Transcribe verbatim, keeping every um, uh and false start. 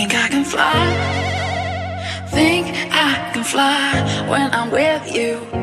Think I can fly, think I can fly when I'm with you.